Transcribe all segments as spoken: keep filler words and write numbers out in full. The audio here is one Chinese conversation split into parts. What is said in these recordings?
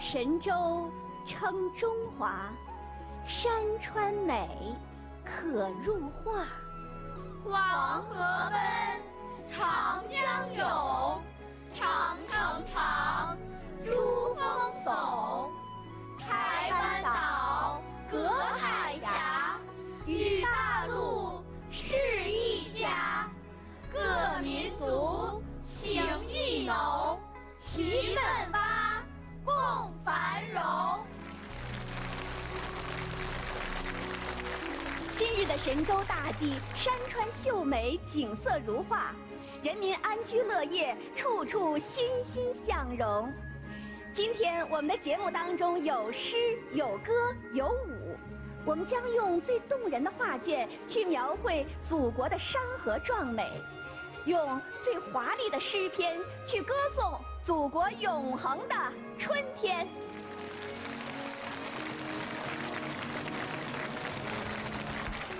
神州称中华，山川美，可入画。黄河奔，长江涌，长城长，珠峰耸。台湾岛，隔海峡，与大陆是一家。各民族，情谊浓，齐奋发，共繁荣。今日的神州大地，山川秀美，景色如画，人民安居乐业，处处欣欣向荣。今天我们的节目当中有诗、有歌、有舞，我们将用最动人的画卷去描绘祖国的山河壮美，用最华丽的诗篇去歌颂祖国永恒的春天。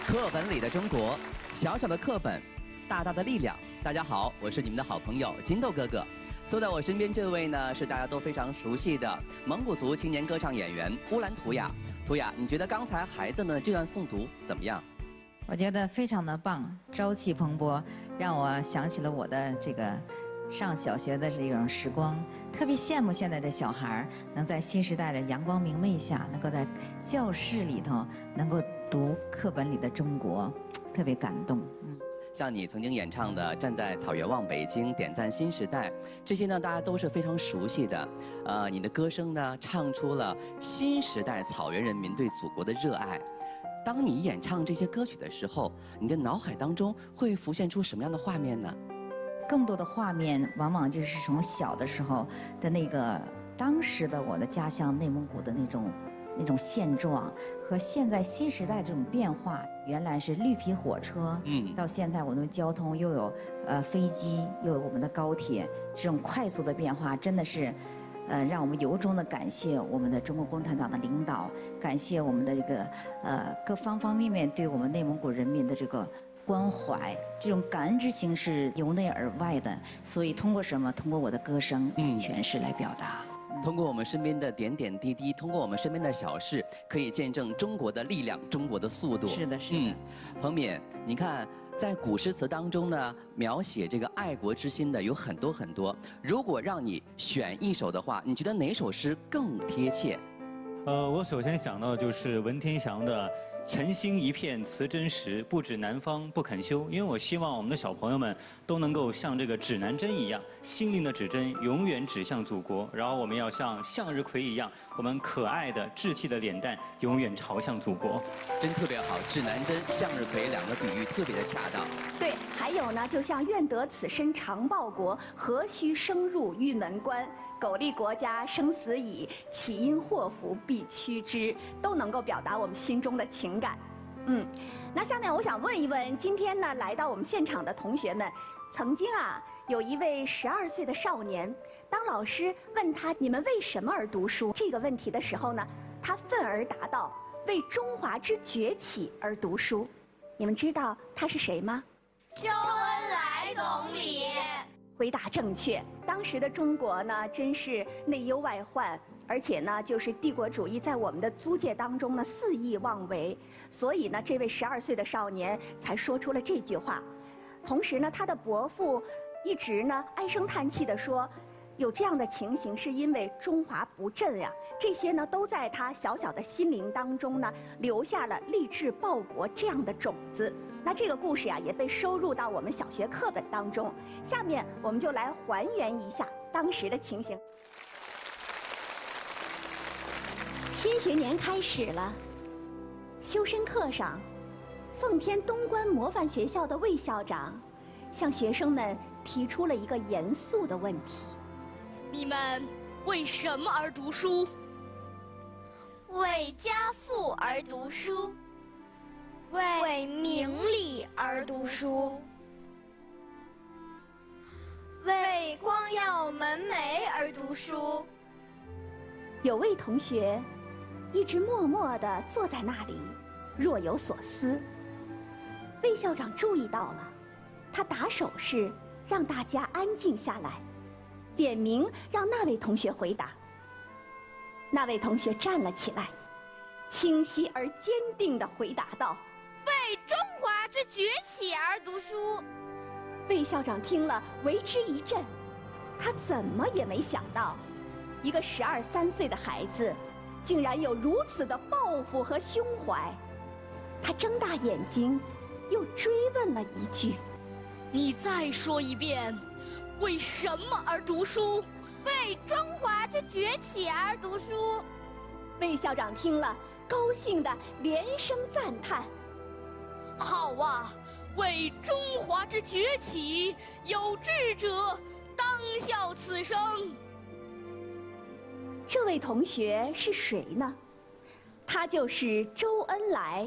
课本里的中国，小小的课本，大大的力量。大家好，我是你们的好朋友金豆哥哥。坐在我身边这位呢，是大家都非常熟悉的蒙古族青年歌唱演员乌兰图雅。图雅，你觉得刚才孩子们这段诵读怎么样？我觉得非常的棒，朝气蓬勃，让我想起了我的这个上小学的这种时光。特别羡慕现在的小孩能在新时代的阳光明媚下，能够在教室里头能够读课本里的中国，特别感动。嗯，像你曾经演唱的《站在草原望北京》、《点赞新时代》，这些呢大家都是非常熟悉的。呃，你的歌声呢唱出了新时代草原人民对祖国的热爱。当你演唱这些歌曲的时候，你的脑海当中会浮现出什么样的画面呢？更多的画面往往就是从小的时候的那个当时的我的家乡内蒙古的那种那种现状，和现在新时代这种变化，原来是绿皮火车，嗯，到现在我们交通又有呃飞机，又有我们的高铁，这种快速的变化真的是，呃，让我们由衷的感谢我们的中国共产党的领导，感谢我们的这个呃各方方面面对我们内蒙古人民的这个关怀，这种感恩之情是由内而外的。所以通过什么？通过我的歌声，嗯，诠释来表达。通过我们身边的点点滴滴，通过我们身边的小事，可以见证中国的力量，中国的速度。是的，是的。嗯，彭敏，你看，在古诗词当中呢，描写这个爱国之心的有很多很多。如果让你选一首的话，你觉得哪首诗更贴切？呃，我首先想到就是文天祥的“晨星一片辞真时，不指南方不肯休”，因为我希望我们的小朋友们都能够像这个指南针一样，心灵的指针永远指向祖国。然后我们要像向日葵一样，我们可爱的、稚气的脸蛋永远朝向祖国。真特别好，指南针、向日葵两个比喻特别的恰当。对，还有呢，就像“愿得此身常报国，何须生入玉门关”。苟利国家生死以，岂因祸福必趋之，都能够表达我们心中的情感。嗯，那下面我想问一问，今天呢来到我们现场的同学们，曾经啊有一位十二岁的少年，当老师问他你们为什么而读书这个问题的时候呢，他愤而答道：为中华之崛起而读书。你们知道他是谁吗？周恩来总理。回答正确。当时的中国呢，真是内忧外患，而且呢，就是帝国主义在我们的租界当中呢肆意妄为，所以呢，这位十二岁的少年才说出了这句话。同时呢，他的伯父一直呢唉声叹气地说，有这样的情形是因为中华不振呀。这些呢，都在他小小的心灵当中呢，留下了立志报国这样的种子。那这个故事呀，也被收入到我们小学课本当中。下面我们就来还原一下当时的情形。新学年开始了，修身课上，奉天东关模范学校的魏校长向学生们提出了一个严肃的问题：你们为什么而读书？为家父而读书，为名利而读书，为光耀门楣而读书。有位同学一直默默地坐在那里，若有所思。魏校长注意到了，他打手势让大家安静下来，点名让那位同学回答。那位同学站了起来，清晰而坚定地回答道：“为中华之崛起而读书。”魏校长听了，为之一振。他怎么也没想到，一个十二三岁的孩子，竟然有如此的抱负和胸怀。他睁大眼睛，又追问了一句：“你再说一遍，为什么而读书？”“为中华之崛起而读书。”魏校长听了，高兴地连声赞叹：“好啊！为中华之崛起，有志者当效此生。”这位同学是谁呢？他就是周恩来，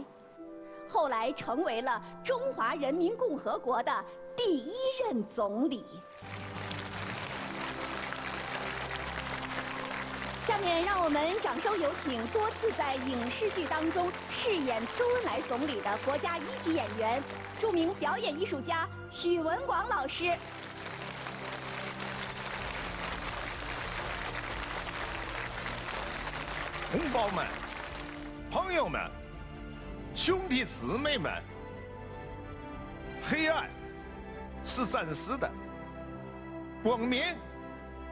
后来成为了中华人民共和国的第一任总理。下面让我们掌声有请多次在影视剧当中饰演周恩来总理的国家一级演员、著名表演艺术家许文广老师。同胞们、朋友们、兄弟姊妹们，黑暗是暂时的，光明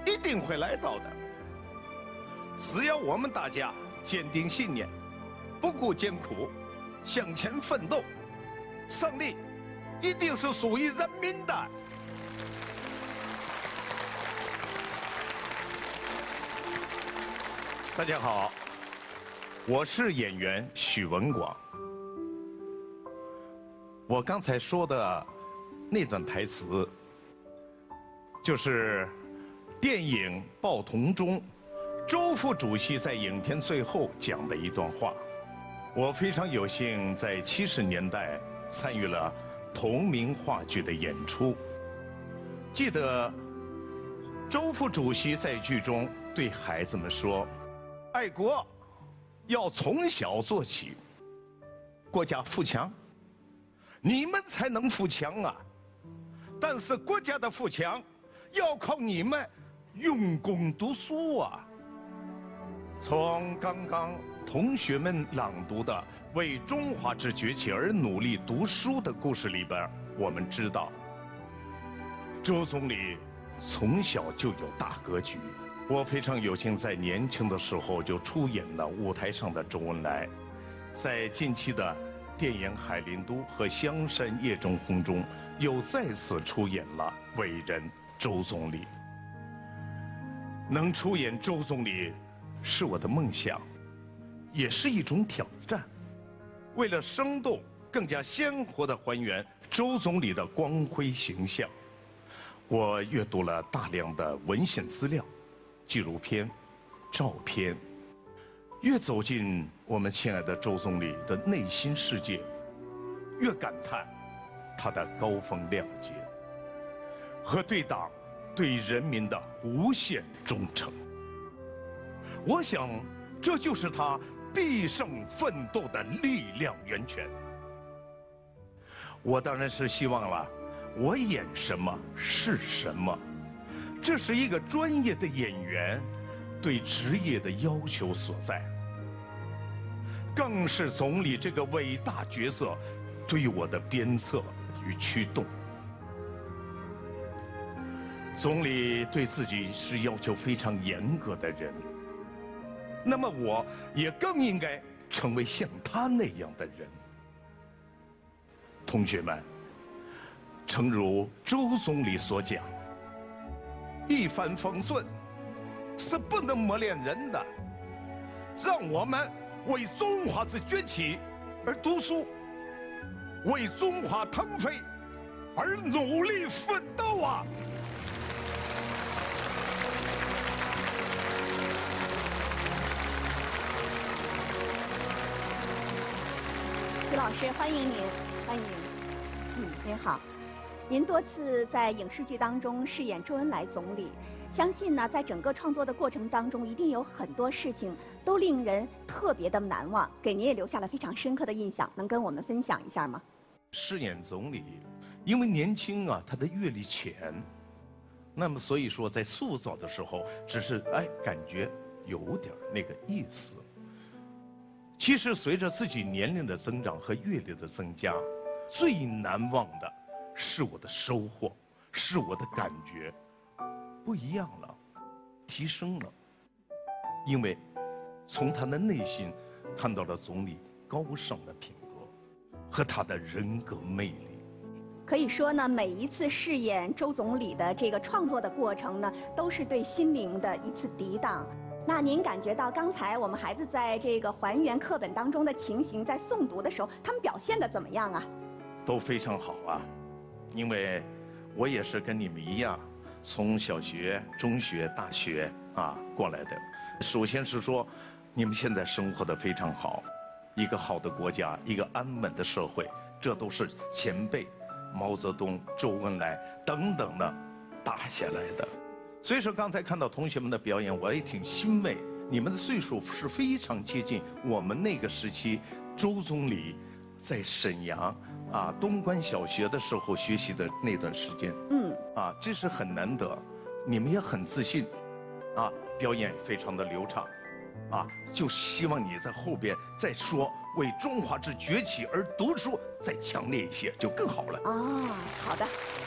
一定会来到的。只要我们大家坚定信念，不顾艰苦，向前奋斗，胜利一定是属于人民的。大家好，我是演员许文广。我刚才说的那段台词，就是电影《报童》中周副主席在影片最后讲的一段话。我非常有幸在七十年代参与了同名话剧的演出。记得周副主席在剧中对孩子们说：“爱国要从小做起，国家富强，你们才能富强啊！但是国家的富强要靠你们用功读书啊！”从刚刚同学们朗读的“为中华之崛起而努力读书”的故事里边，我们知道，周总理从小就有大格局。我非常有幸在年轻的时候就出演了舞台上的周恩来。在近期的电影《海陵都》和《香山夜正红》中，又再次出演了伟人周总理。能出演周总理是我的梦想，也是一种挑战。为了生动、更加鲜活地还原周总理的光辉形象，我阅读了大量的文献资料、纪录片、照片。越走进我们亲爱的周总理的内心世界，越感叹他的高风亮节和对党、对人民的无限忠诚。我想，这就是他必胜奋斗的力量源泉。我当然是希望了，我演什么是什么，这是一个专业的演员对职业的要求所在，更是总理这个伟大角色对我的鞭策与驱动。总理对自己是要求非常严格的人，那么我也更应该成为像他那样的人。同学们，诚如周总理所讲，一帆风顺是不能磨练人的。让我们为中华之崛起而读书，为中华腾飞而努力奋斗啊！许老师，欢迎您，欢迎。嗯，您好。您多次在影视剧当中饰演周恩来总理，相信呢，在整个创作的过程当中，一定有很多事情都令人特别的难忘，给您也留下了非常深刻的印象，能跟我们分享一下吗？饰演总理，因为年轻啊，他的阅历浅，那么所以说在塑造的时候，只是哎感觉有点那个意思。其实随着自己年龄的增长和阅历的增加，最难忘的是我的收获，是我的感觉不一样了，提升了。因为从他的内心看到了总理高尚的品格和他的人格魅力。可以说呢，每一次饰演周总理的这个创作的过程呢，都是对心灵的一次涤荡。那您感觉到刚才我们孩子在这个还原课本当中的情形，在诵读的时候，他们表现得怎么样啊？都非常好啊，因为我也是跟你们一样，从小学、中学、大学啊过来的。首先是说，你们现在生活得非常好，一个好的国家，一个安稳的社会，这都是前辈。 毛泽东、周恩来等等的打下来的，所以说刚才看到同学们的表演，我也挺欣慰。你们的岁数是非常接近我们那个时期，周总理在沈阳啊东关小学的时候学习的那段时间。嗯，啊，这是很难得，你们也很自信，啊，表演非常的流畅，啊，就希望你在后边再说。 为中华之崛起而读书，再强烈一些就更好了。哦，好的，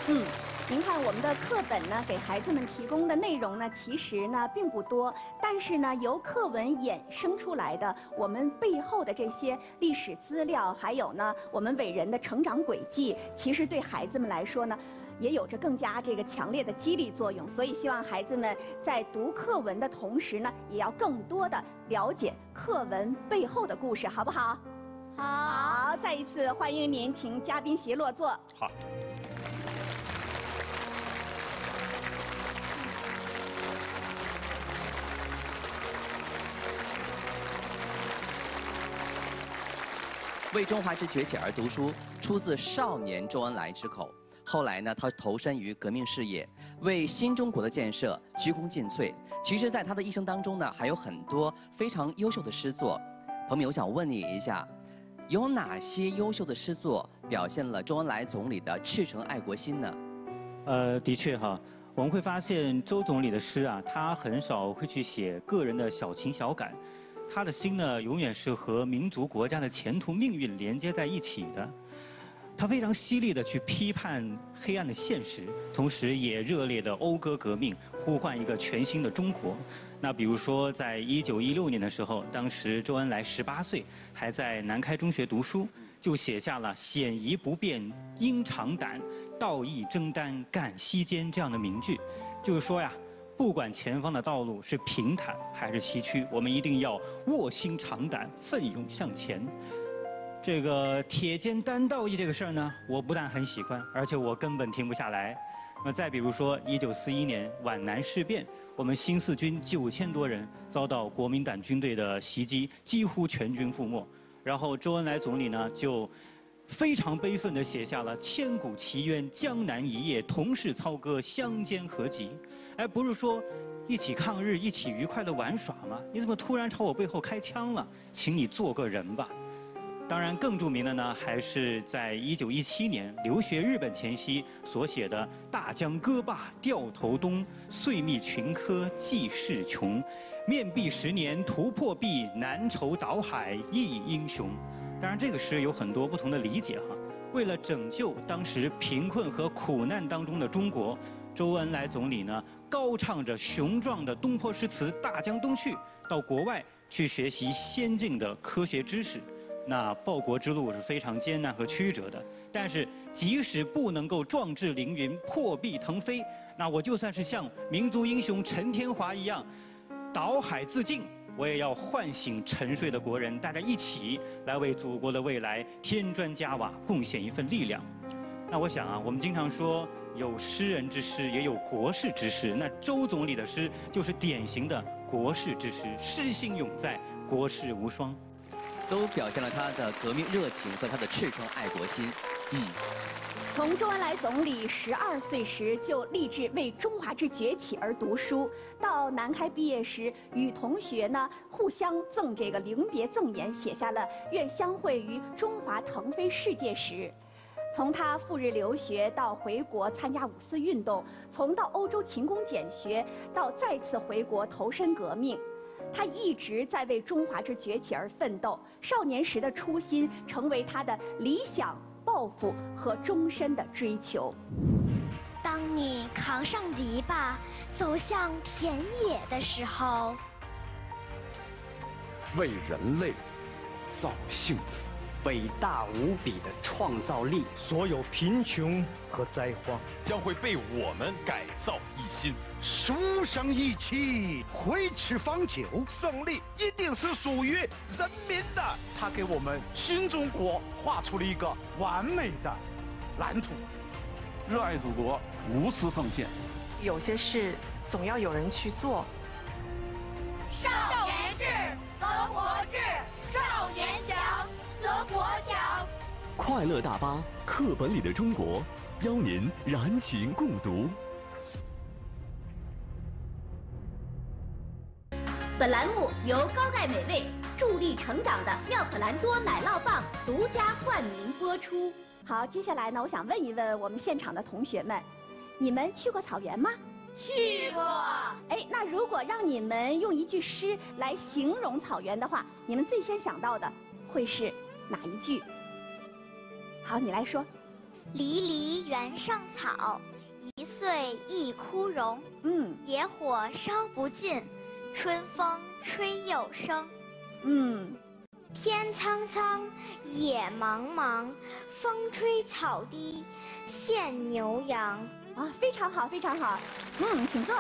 嗯，您看我们的课本呢，给孩子们提供的内容呢，其实呢并不多，但是呢，由课文衍生出来的，我们背后的这些历史资料，还有呢，我们伟人的成长轨迹，其实对孩子们来说呢。 也有着更加这个强烈的激励作用，所以希望孩子们在读课文的同时呢，也要更多的了解课文背后的故事，好不好？好。好，再一次欢迎您，请嘉宾席落座。好。为中华之崛起而读书，出自少年周恩来之口。 后来呢，他投身于革命事业，为新中国的建设鞠躬尽瘁。其实，在他的一生当中呢，还有很多非常优秀的诗作。朋友们，我想问你一下，有哪些优秀的诗作表现了周恩来总理的赤诚爱国心呢？呃，的确哈，我们会发现周总理的诗啊，他很少会去写个人的小情小感，他的心呢，永远是和民族国家的前途命运连接在一起的。 他非常犀利地去批判黑暗的现实，同时也热烈地讴歌革命，呼唤一个全新的中国。那比如说，在一九一六年的时候，当时周恩来十八岁，还在南开中学读书，就写下了“险夷不变应长胆，道义争担干西艰”这样的名句，就是说呀。 不管前方的道路是平坦还是崎岖，我们一定要卧薪尝胆，奋勇向前。这个铁肩担道义这个事儿呢，我不但很喜欢，而且我根本停不下来。那再比如说，一九四一年皖南事变，我们新四军九千多人遭到国民党军队的袭击，几乎全军覆没。然后周恩来总理呢，就非常悲愤地写下了“千古奇冤江南一夜，同是操戈相煎何急”。 哎，不是说一起抗日、一起愉快的玩耍吗？你怎么突然朝我背后开枪了？请你做个人吧。当然，更著名的呢，还是在一九一七年留学日本前夕所写的“大江歌罢掉头东，岁密群科济世穷。面壁十年图破壁，南愁岛海忆英雄。”当然，这个诗有很多不同的理解哈。为了拯救当时贫困和苦难当中的中国。 周恩来总理呢，高唱着雄壮的东坡诗词《大江东去》，到国外去学习先进的科学知识。那报国之路是非常艰难和曲折的，但是即使不能够壮志凌云、破壁腾飞，那我就算是像民族英雄陈天华一样，倒海自尽，我也要唤醒沉睡的国人，大家一起来为祖国的未来添砖加瓦，贡献一份力量。那我想啊，我们经常说。 有诗人之师，也有国士之师。那周总理的诗就是典型的国士之师，诗心永在，国士无双，都表现了他的革命热情和他的赤诚爱国心。嗯，从周恩来总理十二岁时就立志为中华之崛起而读书，到南开毕业时与同学呢互相赠这个临别赠言，写下了“愿相会于中华腾飞世界时”。 从他赴日留学到回国参加五四运动，从到欧洲勤工俭学到再次回国投身革命，他一直在为中华之崛起而奋斗，少年时的初心成为他的理想、抱负和终身的追求。当你扛上篱笆，走向田野的时候，为人类造幸福。 伟大无比的创造力，所有贫穷和灾荒将会被我们改造一新。书生意气，挥斥方遒，胜利一定是属于人民的。他给我们新中国画出了一个完美的蓝图。热爱祖国，无私奉献。有些事总要有人去做。少年智则国智，少年强。 德国奖，快乐大巴课本里的中国，邀您燃情共读。本栏目由高钙美味助力成长的妙可蓝多奶酪棒独家冠名播出。好，接下来呢，我想问一问我们现场的同学们，你们去过草原吗？去过。哎，那如果让你们用一句诗来形容草原的话，你们最先想到的会是？ 哪一句？好，你来说。离离原上草，一岁一枯荣。嗯，野火烧不尽，春风吹又生。嗯，天苍苍，野茫茫，风吹草低见牛羊。啊，非常好，非常好。嗯，请坐。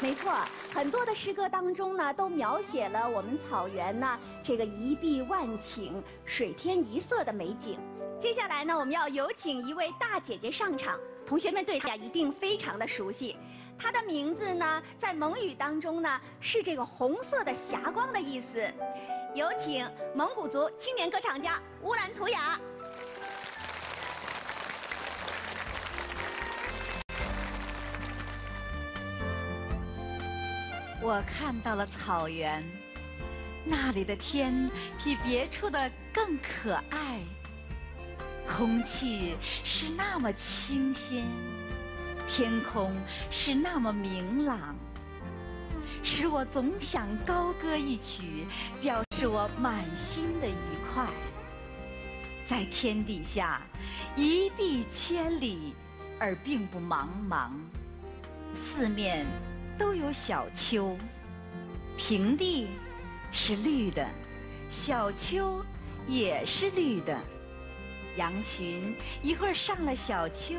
没错。 很多的诗歌当中呢，都描写了我们草原呢这个一碧万顷、水天一色的美景。接下来呢，我们要有请一位大姐姐上场，同学们对她一定非常的熟悉。她的名字呢，在蒙语当中呢是这个红色的霞光的意思。有请蒙古族青年歌唱家乌兰图雅。 我看到了草原，那里的天比别处的更可爱，空气是那么清新，天空是那么明朗，使我总想高歌一曲，表示我满心的愉快。在天底下，一碧千里，而并不茫茫，四面。 都有小丘，平地是绿的，小丘也是绿的。羊群一会儿上了小丘，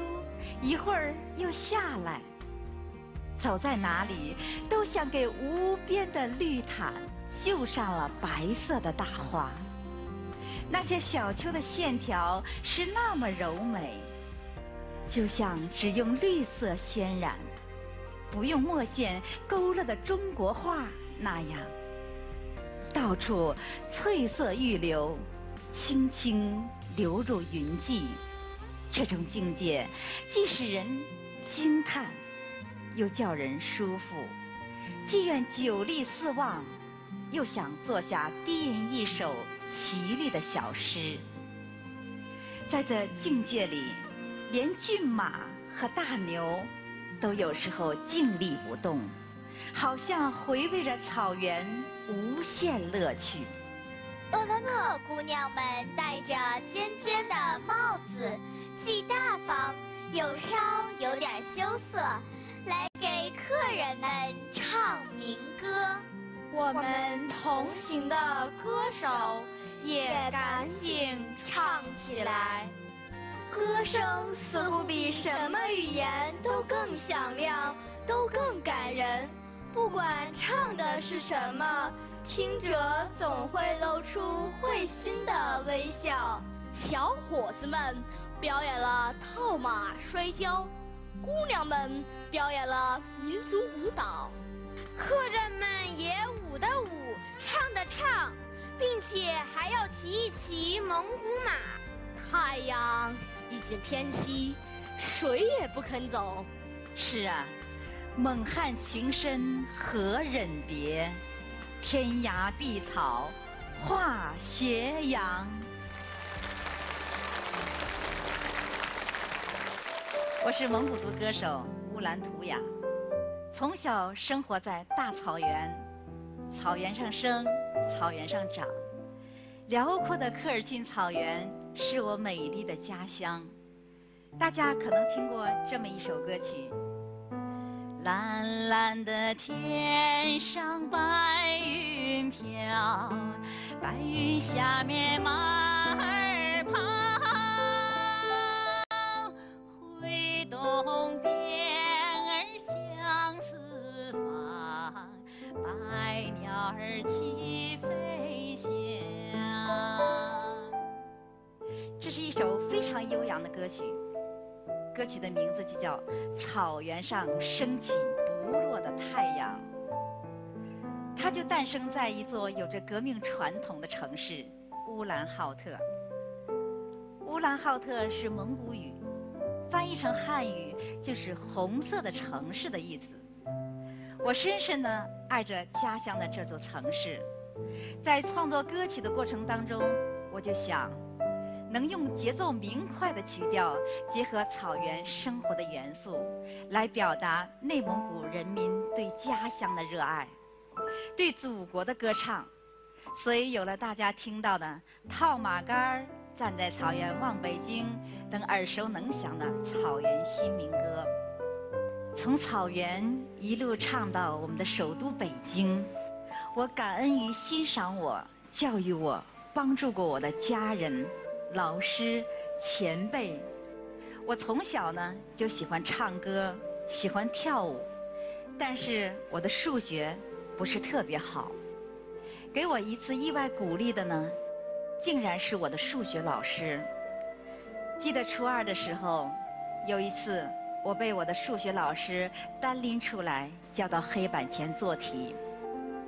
一会儿又下来。走在哪里，都像给无边的绿毯绣上了白色的大花。那些小丘的线条是那么柔美，就像只用绿色渲染。 不用墨线勾勒的中国画那样，到处翠色欲流，轻轻流入云际。这种境界既使人惊叹，又叫人舒服；既愿久立四望，又想坐下低吟一首绮丽的小诗。在这境界里，连骏马和大牛。 都有时候静立不动，好像回味着草原无限乐趣。厄勒勒姑娘们戴着尖尖的帽子，既大方又稍有点羞涩，来给客人们唱民歌。我们同行的歌手也赶紧唱起来。 歌声似乎比什么语言都更响亮，都更感人。不管唱的是什么，听者总会露出会心的微笑。小伙子们表演了套马摔跤，姑娘们表演了民族舞蹈，客人们也舞的舞，唱的唱，并且还要骑一骑蒙古马。太阳。 已经偏西，谁也不肯走。是啊，猛汉情深何忍别，天涯碧草化斜阳。我是蒙古族歌手乌兰图雅，从小生活在大草原，草原上生，草原上长。辽阔的科尔沁草原是我美丽的家乡。大家可能听过这么一首歌曲：蓝蓝的天上白云飘，白云下面马儿跑，挥动鞭儿向四方，白鸟儿齐飞翔。这是一首非常悠扬的歌曲。歌曲的名字就叫《草原上升起不落的太阳》，它就诞生在一座有着革命传统的城市——乌兰浩特。乌兰浩特是蒙古语，翻译成汉语就是“红色的城市”的意思。我深深地爱着家乡的这座城市，在创作歌曲的过程当中，我就想，能用节奏明快的曲调，结合草原生活的元素，来表达内蒙古人民对家乡的热爱，对祖国的歌唱，所以有了大家听到的《套马杆站在草原望北京》等耳熟能详的草原新民歌。从草原一路唱到我们的首都北京，我感恩于欣赏我、教育我、帮助过我的家人、老师、前辈。我从小呢就喜欢唱歌，喜欢跳舞，但是我的数学不是特别好。给我一次意外鼓励的呢，竟然是我的数学老师。记得初二的时候，有一次我被我的数学老师单拎出来，叫到黑板前做题。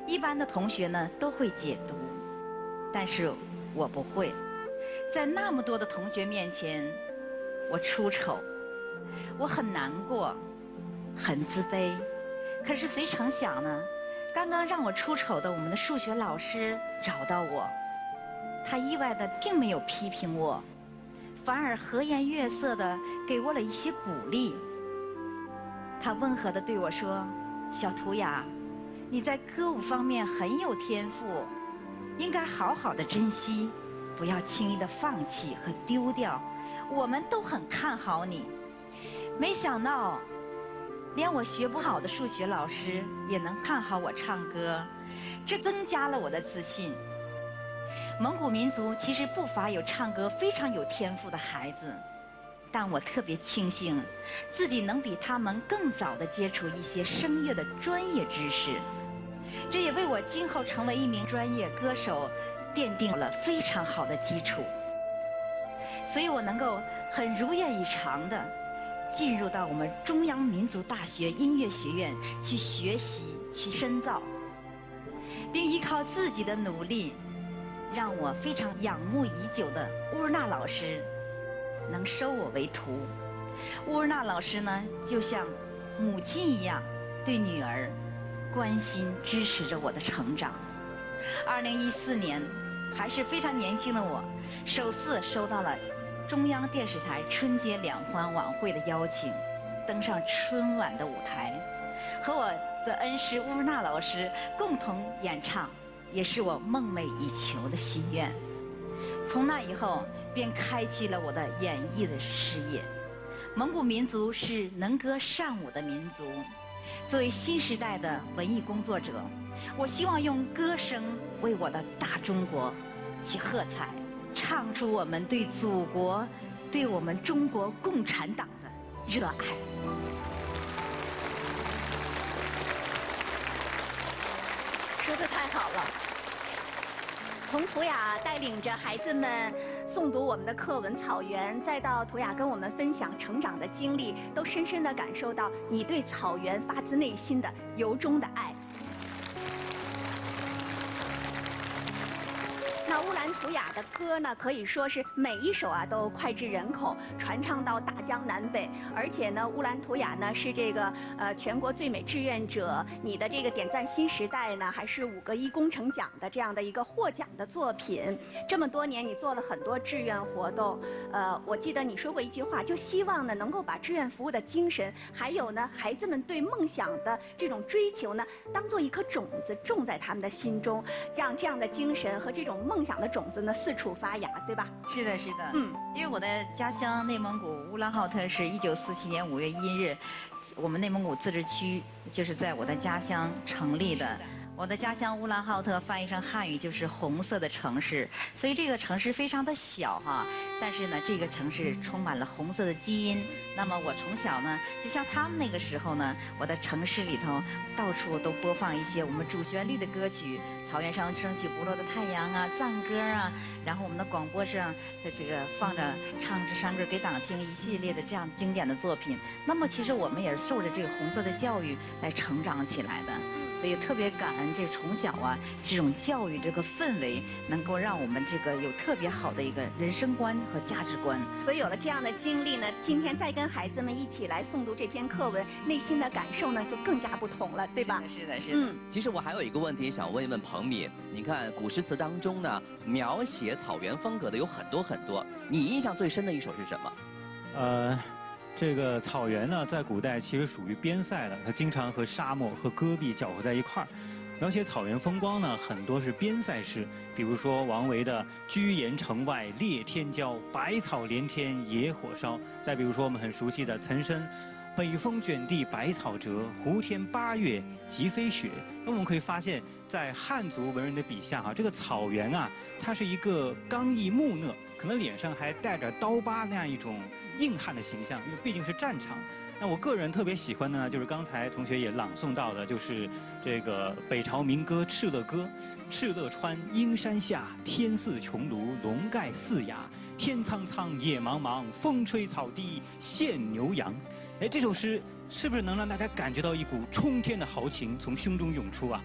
一般的同学呢都会解读，但是我不会。在那么多的同学面前，我出丑，我很难过，很自卑。可是谁成想呢，刚刚让我出丑的我们的数学老师找到我，他意外的并没有批评我，反而和颜悦色的给我了一些鼓励。他温和的对我说：“小图雅，你在歌舞方面很有天赋，应该好好的珍惜，不要轻易的放弃和丢掉，我们都很看好你。”没想到，连我学不好的数学老师也能看好我唱歌，这增加了我的自信。蒙古民族其实不乏有唱歌非常有天赋的孩子，但我特别庆幸自己能比他们更早地接触一些声乐的专业知识，这也为我今后成为一名专业歌手奠定了非常好的基础。所以我能够很如愿以偿地进入到我们中央民族大学音乐学院去学习、去深造，并依靠自己的努力，让我非常仰慕已久的乌尔纳老师能收我为徒。乌尔纳老师呢，就像母亲一样对女儿关心支持着我的成长。二零一四年，还是非常年轻的我，首次收到了中央电视台春节联欢晚会的邀请，登上春晚的舞台，和我的恩师乌尔纳老师共同演唱，也是我梦寐以求的心愿。从那以后，便开启了我的演艺的事业。蒙古民族是能歌善舞的民族，作为新时代的文艺工作者，我希望用歌声为我的大中国去喝彩，唱出我们对祖国、对我们中国共产党的热爱。说得太好了！从图雅带领着孩子们诵读我们的课文《草原》，再到图雅跟我们分享成长的经历，都深深地感受到你对草原发自内心的、由衷的爱。那乌兰图雅的歌呢，可以说是每一首啊都脍炙人口，传唱到大江南北。而且呢，乌兰图雅呢是这个呃全国最美志愿者，你的这个点赞新时代呢，还是五个一工程奖的这样的一个获奖的作品。这么多年，你做了很多志愿活动，呃，我记得你说过一句话，就希望呢能够把志愿服务的精神，还有呢孩子们对梦想的这种追求呢，当做一颗种子种在他们的心中，让这样的精神和这种梦。 梦想的种子呢四处发芽，对吧？是的，是的，嗯，因为我的家乡内蒙古乌兰浩特是一九四七年五月一日，我们内蒙古自治区就是在我的家乡成立的。嗯 我的家乡乌兰浩特翻译成汉语就是“红色的城市”，所以这个城市非常的小哈、啊，但是呢，这个城市充满了红色的基因。那么我从小呢，就像他们那个时候呢，我的城市里头到处都播放一些我们主旋律的歌曲，《草原上升起不落的太阳》啊，赞歌啊，然后我们的广播上的这个放着唱支山歌给党听一系列的这样经典的作品。那么其实我们也是受着这个红色的教育来成长起来的。 所以特别感恩，这从小啊，这种教育这个氛围，能够让我们这个有特别好的一个人生观和价值观。所以有了这样的经历呢，今天再跟孩子们一起来诵读这篇课文，内心的感受呢就更加不同了，对吧？是的，是的，是的。嗯，其实我还有一个问题想问一问彭敏，你看古诗词当中呢，描写草原风格的有很多很多，你印象最深的一首是什么？呃。 这个草原呢，在古代其实属于边塞的，它经常和沙漠和戈壁搅和在一块儿。描写草原风光呢，很多是边塞诗，比如说王维的“居延城外猎天骄，百草连天野火烧”；再比如说我们很熟悉的岑参“北风卷地百草折，胡天八月即飞雪”。那我们可以发现，在汉族文人的笔下，哈，这个草原啊，它是一个刚毅木讷，可能脸上还带着刀疤那样一种。 硬汉的形象，因为毕竟是战场。那我个人特别喜欢的呢，就是刚才同学也朗诵到的，就是这个北朝民歌《敕勒歌》：“敕勒川，阴山下，天似穹庐，笼盖四野。天苍苍，野茫茫，风吹草低见牛羊。”哎，这首诗是不是能让大家感觉到一股冲天的豪情从胸中涌出啊？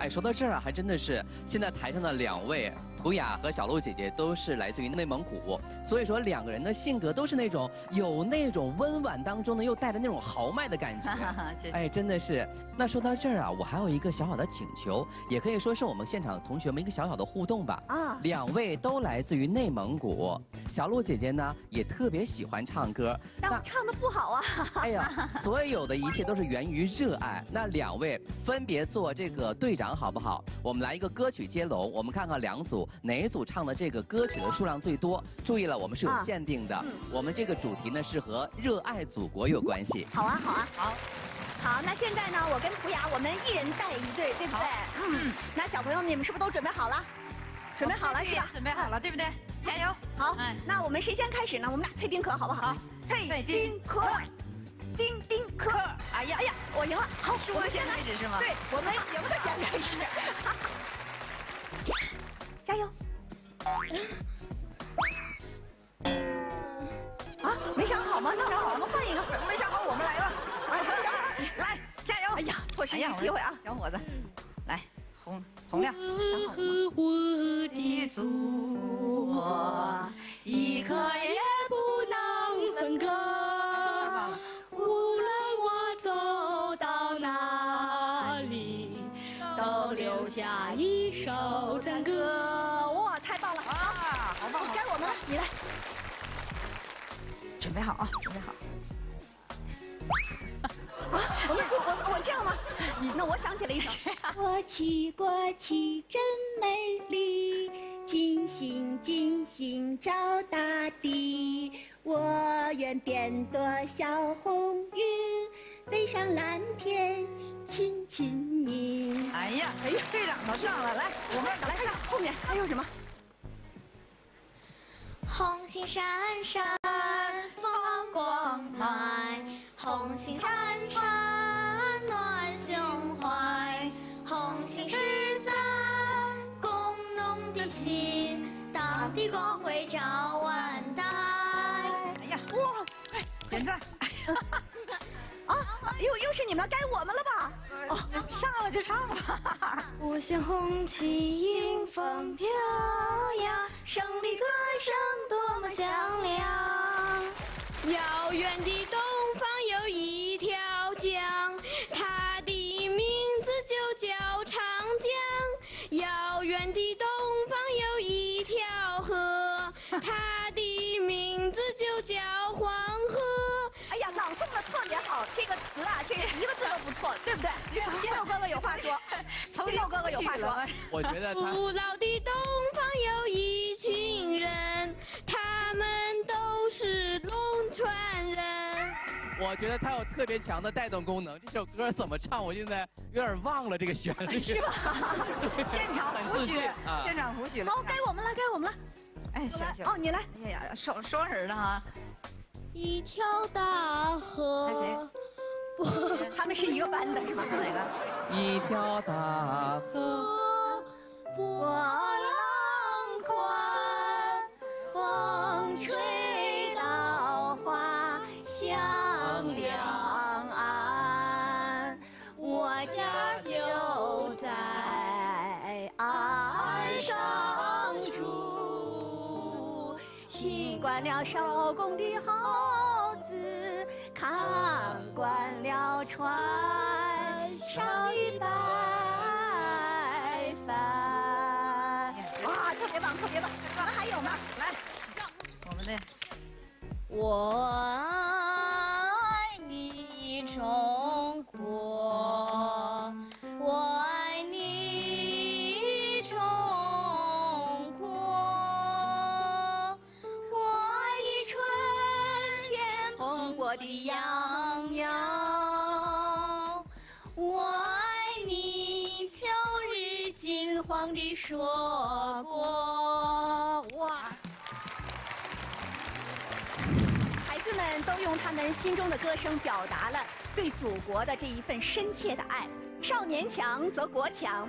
哎，说到这儿啊，还真的是，现在台上的两位图雅和小鹿姐姐都是来自于内蒙古，所以说两个人的性格都是那种有那种温婉当中呢，又带着那种豪迈的感觉。哎，真的是。那说到这儿啊，我还有一个小小的请求，也可以说是我们现场同学们一个小小的互动吧。啊，两位都来自于内蒙古，小鹿姐姐呢也特别喜欢唱歌，但我唱的不好啊。哎呀，所有的一切都是源于热爱。那两位分别做这个队长。 好不好？我们来一个歌曲接龙，我们看看两组哪组唱的这个歌曲的数量最多。注意了，我们是有限定的。啊嗯、我们这个主题呢是和热爱祖国有关系。好啊，好啊，好。好，那现在呢，我跟图雅，我们一人带一队，对不对？嗯。那小朋友们，你们是不是都准备好了？准备好了是吧？准备好了，对不对？加油！好。哎、那我们谁先开始呢？我们俩脆丁壳好不好？好。脆丁壳。 丁丁克，哎呀哎呀，我赢了！好，是我们先开始是吗？对，我们赢的先开始，加油！啊，没想好吗？那我们换一个，没想好我们来吧。来，加油！哎呀，错失一个机会啊，小伙子，来，洪洪亮，我的祖国，一刻也不能分割。 留下一首赞歌，哇，太棒了！哇，好棒！该我们了，你来，准备好啊，准备好。啊，我们我我这样吗？你那我想起了一首。国旗国旗真美丽，金星金星照大地。我愿变朵小红云，飞上蓝天，亲亲你。 哎呀，哎呀，队长都上了，来，我们来上后面还有什么？红星闪闪放光彩，红星闪闪暖胸怀，红星是咱工农的心，党的光辉照万代。哎呀，哇，哎，点赞！啊，又又是你们，该我们了吧？ 哦，上了就上吧。五星红旗迎风飘，友这个词啊，这一个字都不错，对不对？金豆哥哥有话说，从豆哥哥有话说。我觉得他。古老的东方有一群人，他们都是龙川人。我觉得他有特别强的带动功能。这首歌怎么唱？我现在有点忘了这个旋律。是吧？现场胡曲，现场胡曲了。好，该我们了，该我们了。哎，行哦，你来。哎呀，双双人的哈。 一条大河，我他们是一个班的是吧？哪个？一条大河波浪宽，风吹稻花香两岸。我家就在岸上住，听惯了艄公的号。 看惯了船上的白帆，哇，特别棒，特别棒！那还有吗？来，我们的我爱你中国，我爱你中国，我爱你春天蓬勃的阳。 皇帝说过，哇！孩子们都用他们心中的歌声表达了对祖国的这一份深切的爱。少年强则国强。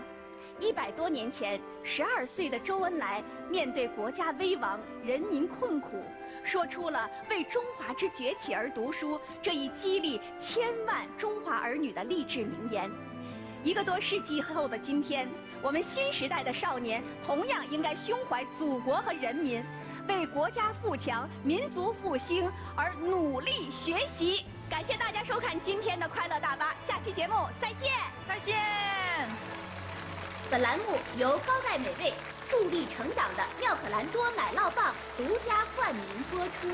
一百多年前，十二岁的周恩来面对国家危亡、人民困苦，说出了为中华之崛起而读书这一激励千万中华儿女的励志名言。一个多世纪后的今天。 我们新时代的少年同样应该胸怀祖国和人民，为国家富强、民族复兴而努力学习。感谢大家收看今天的快乐大巴，下期节目再见！再见。本栏目由高钙美味助力成长的妙可蓝多奶酪棒独家冠名播出。